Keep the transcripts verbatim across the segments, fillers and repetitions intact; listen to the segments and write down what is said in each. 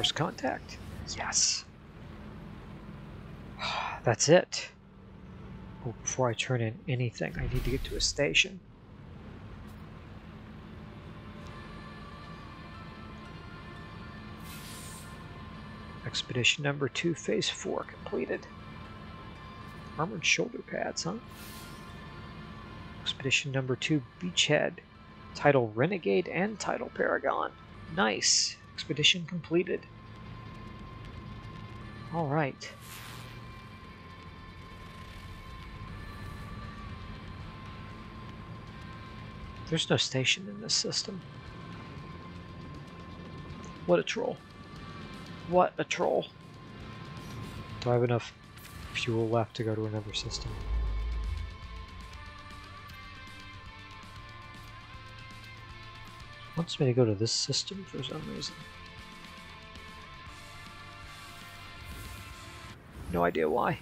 First contact. Yes. That's it. Oh, before I turn in anything, I need to get to a station. Expedition number two, phase four completed. Armored shoulder pads, huh? Expedition number two, Beachhead. Title Renegade and title Paragon. Nice. Expedition completed. All right. There's no station in this system. What a troll. What a troll. Do I have enough fuel left to go to another system? It wants me to go to this system for some reason. No idea why.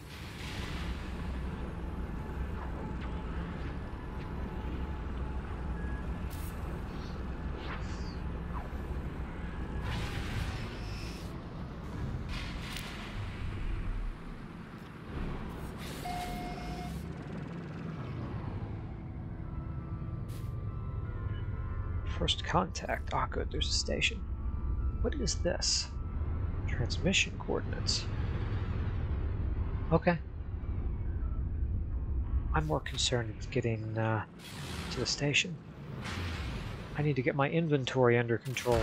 First contact. Ah, good. There's a station. What is this? Transmission coordinates. Okay. I'm more concerned with getting uh, to the station. I need to get my inventory under control.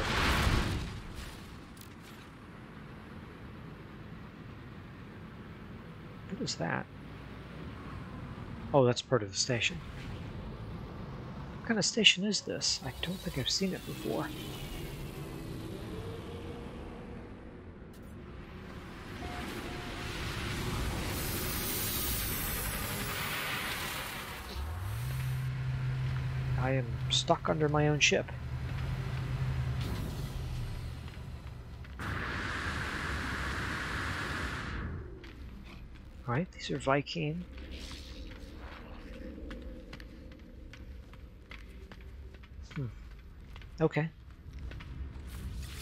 What is that? Oh, that's part of the station. What kind of station is this? I don't think I've seen it before. I am stuck under my own ship. Alright, these are Viking. Okay.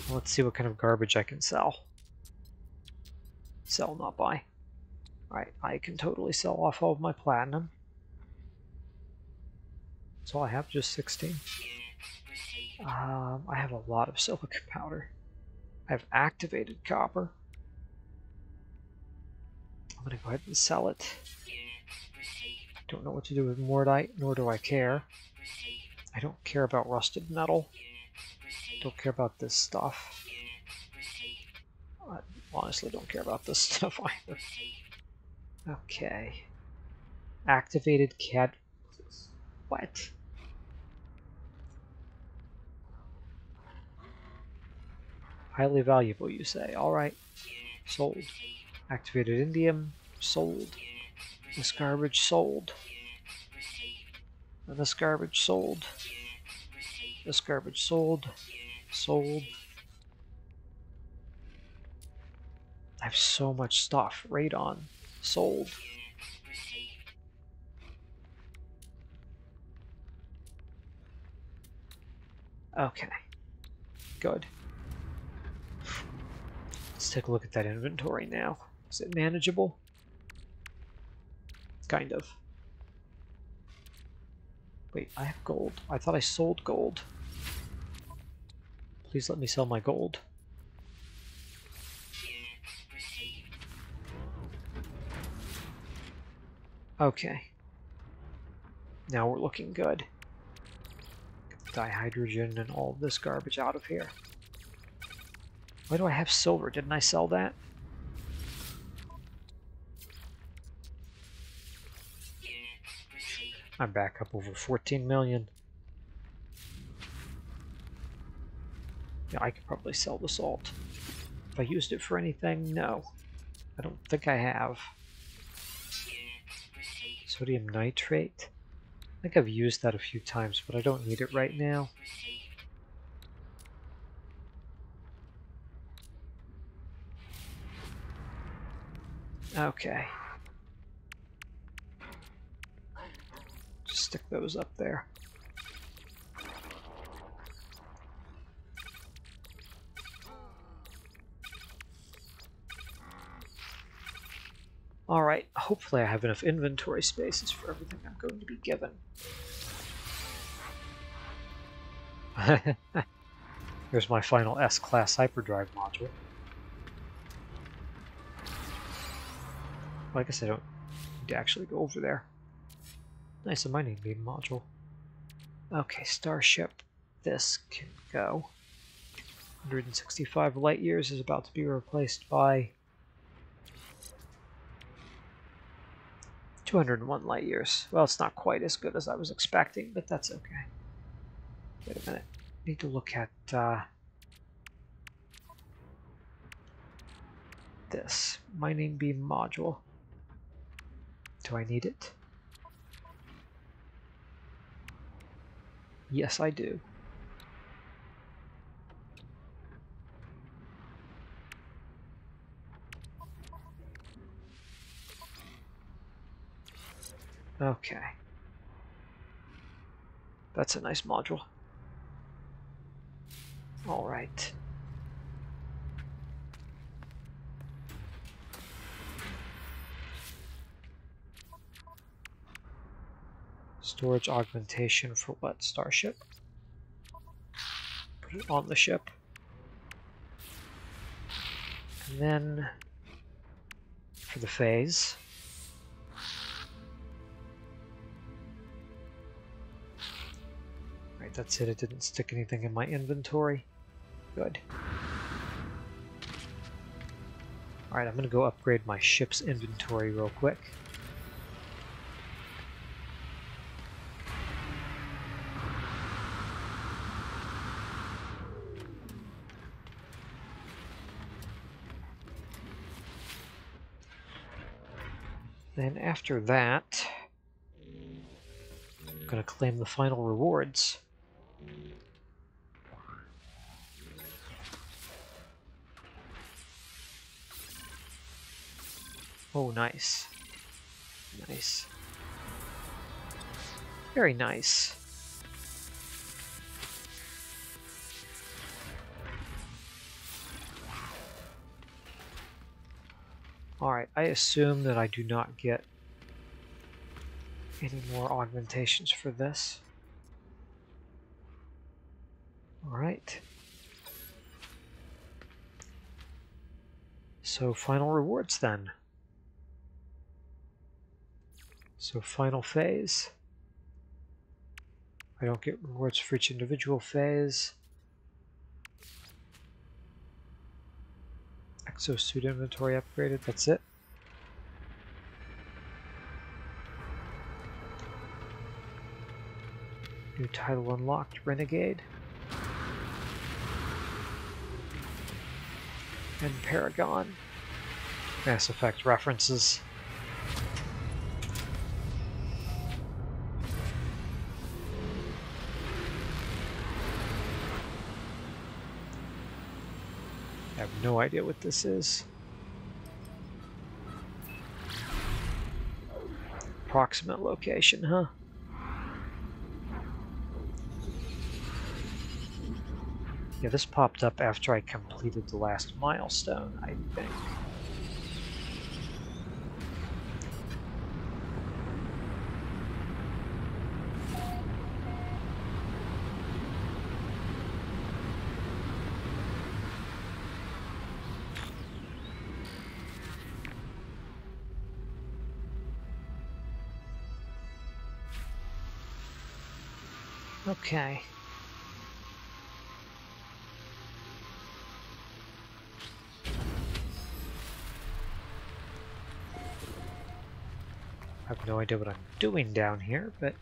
Well, let's see what kind of garbage I can sell. Sell, not buy. Alright, I can totally sell off all of my platinum. That's all I have, just sixteen. Um, I have a lot of silica powder. I have activated copper. I'm going to go ahead and sell it. Don't know what to do with Mordite, nor do I care. I don't care about rusted metal. Don't care about this stuff. I honestly don't care about this stuff either. Okay. Activated cat... What? Highly valuable, you say. Alright. Sold. Activated indium. Sold. This garbage sold. And this garbage sold. This garbage sold. Sold. I have so much stuff. Radon. Sold. Okay. Good. Let's take a look at that inventory now. Is it manageable? Kind of. Wait, I have gold. I thought I sold gold. Please let me sell my gold. Okay. Now we're looking good. Get the dihydrogen and all this garbage out of here. Why do I have silver? Didn't I sell that? I'm back up over fourteen million. Yeah, I could probably sell the salt. If I used it for anything, no. I don't think I have. Sodium nitrate. I think I've used that a few times, but I don't need it right now. Okay. Stick those up there. Alright, hopefully I have enough inventory spaces for everything I'm going to be given. Here's my final S-class hyperdrive module. Well, I guess I don't need to actually go over there. Nice, I might need a module. Okay, starship. This can go. one hundred sixty-five light years is about to be replaced by two hundred one light years. Well, it's not quite as good as I was expecting, but that's okay. Wait a minute. I need to look at uh, this mining beam module. Do I need it? Yes, I do. Okay. That's a nice module. All right. Storage augmentation for what? Starship? Put it on the ship. And then for the phase. Alright, that's it. It didn't stick anything in my inventory. Good. Alright, I'm going to go upgrade my ship's inventory real quick. Then after that, I'm going to claim the final rewards. Oh, nice. Nice. Very nice. Alright, I assume that I do not get any more augmentations for this. Alright. So, final rewards then. So final phase. I don't get rewards for each individual phase. Exosuit inventory upgraded, that's it. New title unlocked, Renegade. And Paragon. Mass Effect references. I have no idea what this is. Approximate location, huh? Yeah, this popped up after I completed the last milestone, I think. Okay. I have no idea what I'm doing down here, but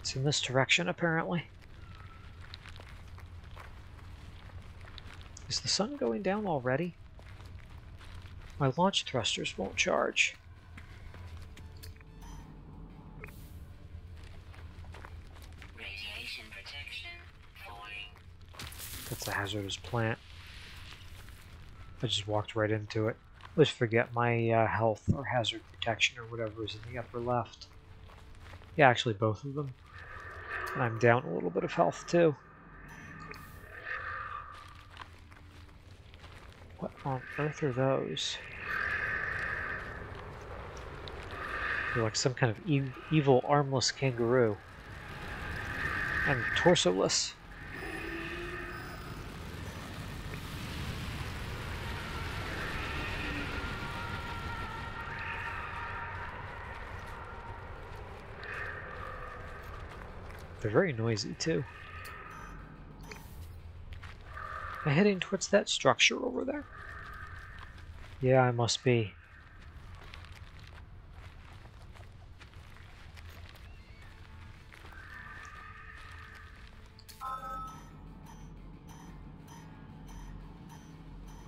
it's in this direction apparently. Is the sun going down already? My launch thrusters won't charge. Radiation protection falling. That's a hazardous plant. I just walked right into it. Let's forget my uh, health or hazard protection or whatever is in the upper left. Yeah, actually both of them. And I'm down a little bit of health too. What on earth are those? They're like some kind of e evil armless kangaroo. I'm torsoless. They're very noisy too. Am I heading towards that structure over there? Yeah, I must be.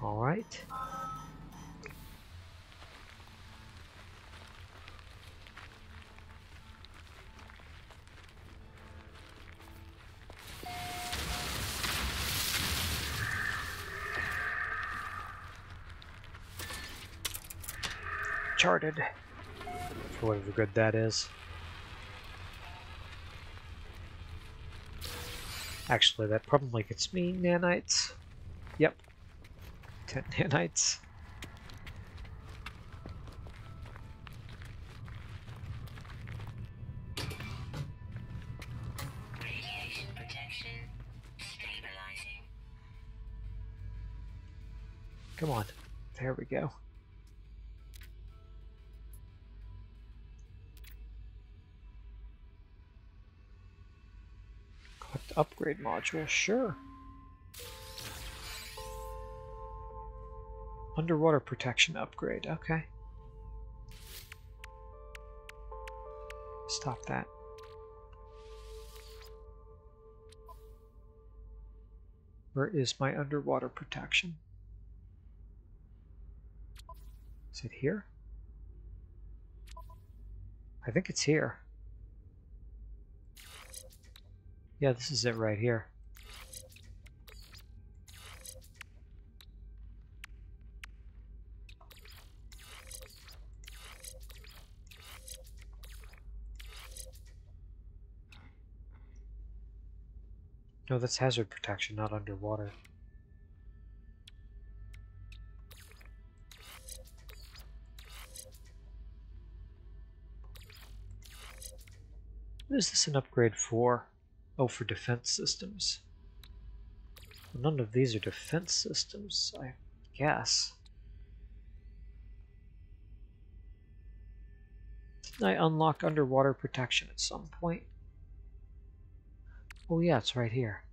All right. Charted, for whatever good that is. Actually, that probably gets me nanites. Yep, ten nanites. Radiation protection stabilizing. Come on, there we go. Upgrade module, sure. Underwater protection upgrade, okay. Stop that. Where is my underwater protection? Is it here? I think it's here. Yeah, this is it right here. No, that's hazard protection, not underwater. What is this an upgrade for? Oh, for defense systems. Well, none of these are defense systems, I guess. Didn't I unlock underwater protection at some point? Oh yeah, it's right here.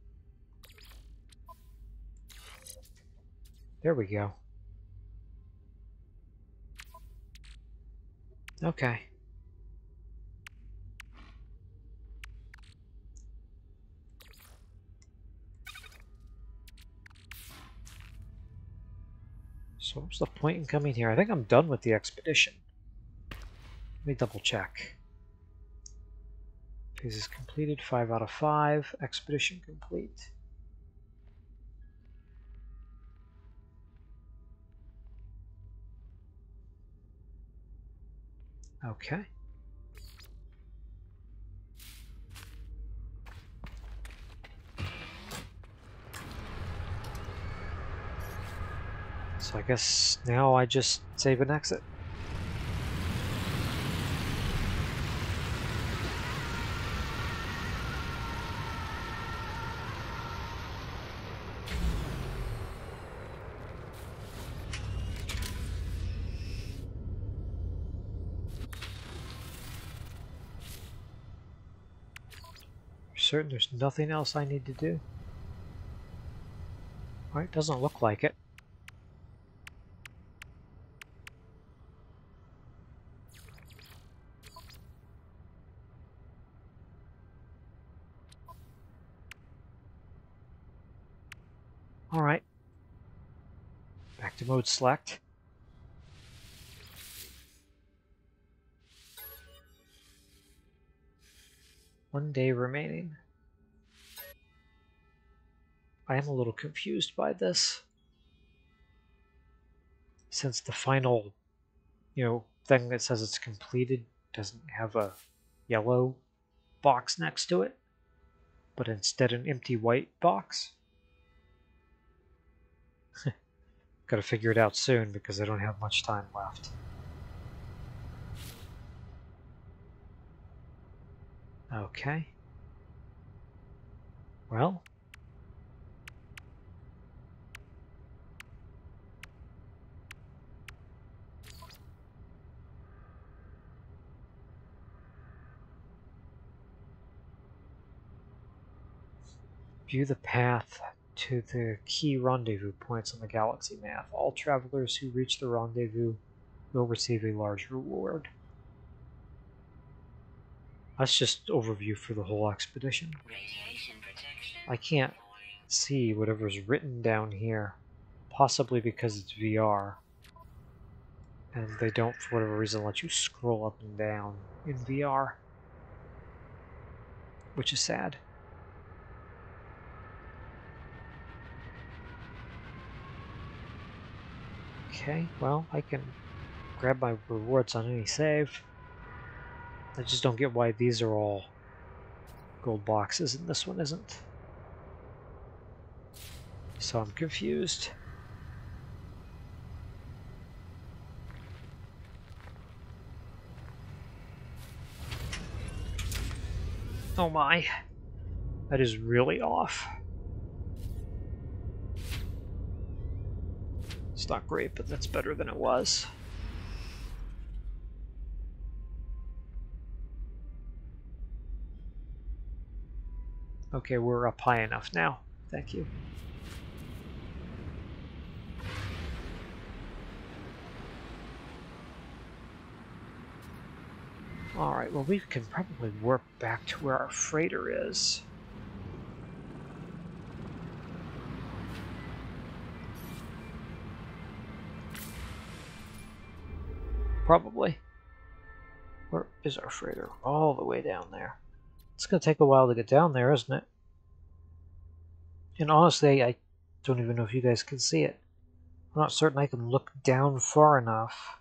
There we go. Okay. So what's the point in coming here? I think I'm done with the expedition. Let me double check. Phase is completed, five out of five. Expedition complete. Okay. So I guess now I just save and exit. I'm certain there's nothing else I need to do. All right, doesn't look like it. Mode select. One day remaining. I am a little confused by this. since the final, you know, thing that says it's completed doesn't have a yellow box next to it, but instead an empty white box. Gotta figure it out soon because I don't have much time left. Okay. Well. View the path to the key rendezvous points on the galaxy map. All travelers who reach the rendezvous will receive a large reward. That's just overview for the whole expedition. I can't see whatever's written down here, possibly because it's V R, and they don't, for whatever reason, let you scroll up and down in V R, which is sad. Okay, well, I can grab my rewards on any save. I just don't get why these are all gold boxes and this one isn't. So I'm confused. Oh my, that is really off. It's not great, but that's better than it was. Okay, we're up high enough now. Thank you. Alright, well, we can probably warp back to where our freighter is. Probably. Where is our freighter? All the way down there. It's going to take a while to get down there, isn't it? And honestly, I don't even know if you guys can see it. I'm not certain I can look down far enough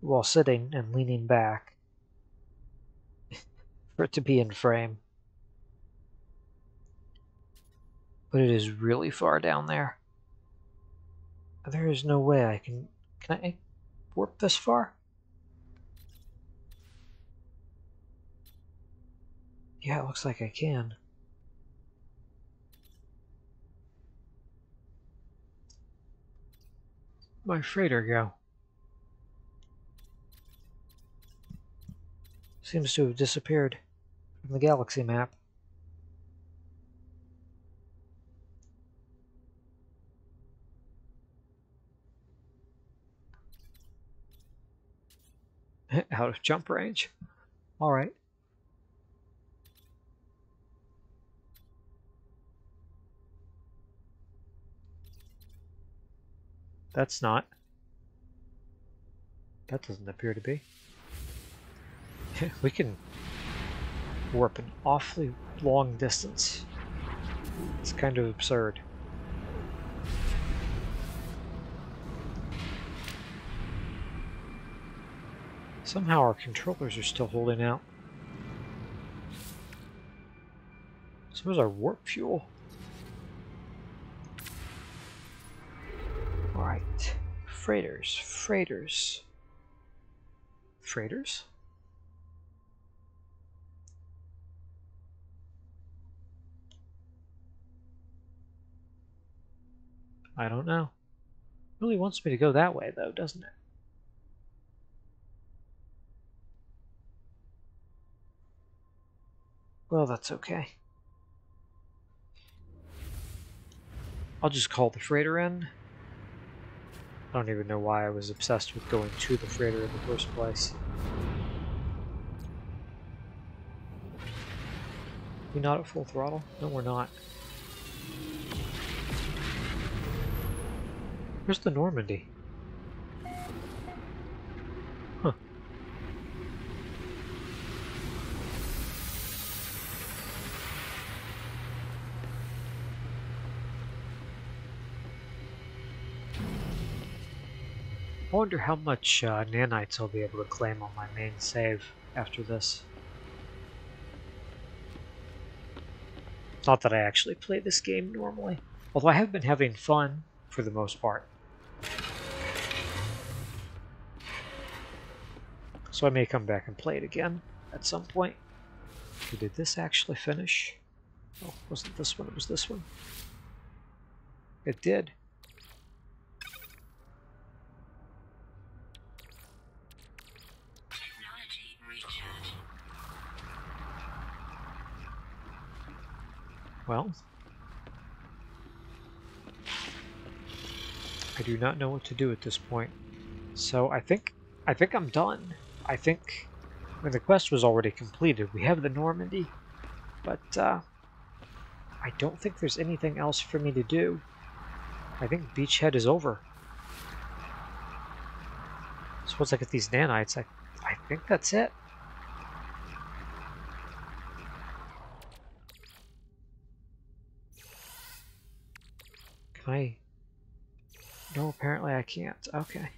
while sitting and leaning back for it to be in frame. But it is really far down there. There is no way I can... Can I... warp this far? Yeah, it looks like I can. My freighter go. Seems to have disappeared from the galaxy map. Out of jump range. All right. That's not. That doesn't appear to be. We can warp an awfully long distance. It's kind of absurd. Somehow our controllers are still holding out. So is our warp fuel. Alright. Freighters. Freighters. Freighters? I don't know. It really wants me to go that way though, doesn't it? Well, that's okay. I'll just call the freighter in. I don't even know why I was obsessed with going to the freighter in the first place. We not at full throttle? No, we're not. Where's the Normandy? I wonder how much uh, nanites I'll be able to claim on my main save after this. Not that I actually play this game normally, although I have been having fun for the most part. So I may come back and play it again at some point. Did this actually finish? Oh, wasn't this one, it was this one. It did. Well, I do not know what to do at this point, so I think I think I'm done. I think I mean, the quest was already completed. We have the Normandy, but uh, I don't think there's anything else for me to do. I think Beachhead is over. So once I get these nanites, I I think that's it. I... No, apparently I can't. Okay.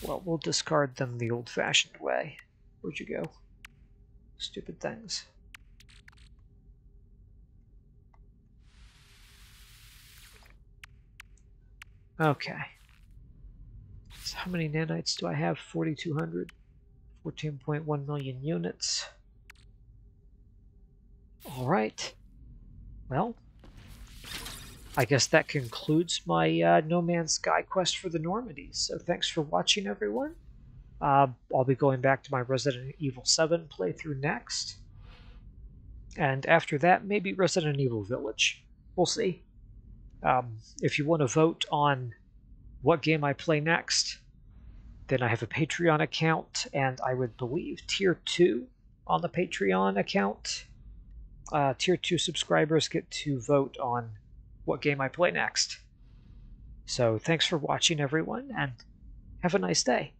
Well, we'll discard them the old-fashioned way. Where'd you go? Stupid things. Okay. So how many nanites do I have? forty-two hundred. fourteen point one million units. Alright. Well... I guess that concludes my uh, No Man's Sky quest for the Normandy. So thanks for watching, everyone. Uh, I'll be going back to my Resident Evil seven playthrough next. And after that, maybe Resident Evil Village. We'll see. Um, if you want to vote on what game I play next, then I have a Patreon account, and I would believe Tier two on the Patreon account. Uh, Tier two subscribers get to vote on what game I play next. So thanks for watching, everyone, and have a nice day.